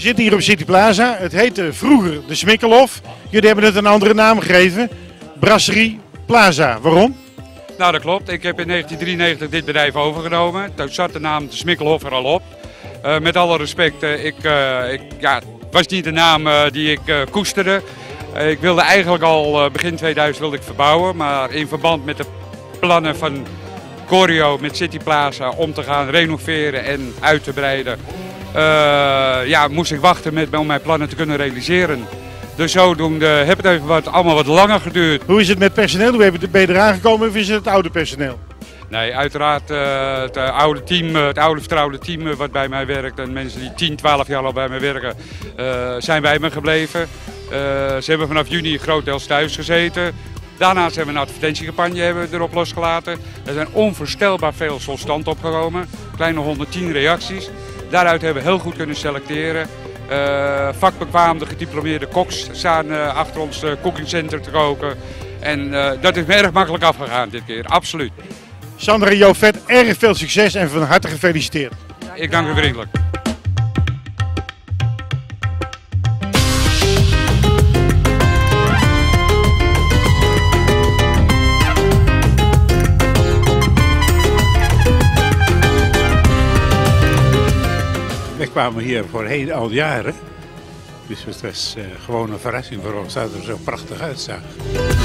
We zitten hier op City Plaza. Het heette vroeger De Smikkelhof. Jullie hebben het een andere naam gegeven. Brasserie Plaza. Waarom? Nou, dat klopt. Ik heb in 1993 dit bedrijf overgenomen. Toen zat de naam De Smikkelhof er al op. Met alle respect, het was niet de naam die ik koesterde. Ik wilde eigenlijk al begin 2000 wilde ik verbouwen, maar in verband met de plannen van Corio met City Plaza om te gaan renoveren en uit te breiden, moest ik wachten om mijn plannen te kunnen realiseren. Dus zodoende heb het even allemaal wat langer geduurd. Hoe is het met personeel? Hoe ben je eraan gekomen of is het oude personeel? Nee, uiteraard het oude vertrouwde team wat bij mij werkt en mensen die 10, 12 jaar al bij mij werken, zijn bij me gebleven. Ze hebben vanaf juni grotendeels thuis gezeten. Daarnaast hebben we een advertentiecampagne erop losgelaten. Er zijn onvoorstelbaar veel solstand opgekomen. Kleine 110 reacties. Daaruit hebben we heel goed kunnen selecteren. Vakbekwaamde gediplomeerde koks staan achter ons cooking center te koken. En dat is me erg makkelijk afgegaan dit keer, absoluut. Sandra en Joop Vet, erg veel succes en van harte gefeliciteerd. Ik dank u vriendelijk. Wij kwamen hier voorheen al jaren, dus het was gewoon een verrassing voor ons dat het er zo prachtig uitzag.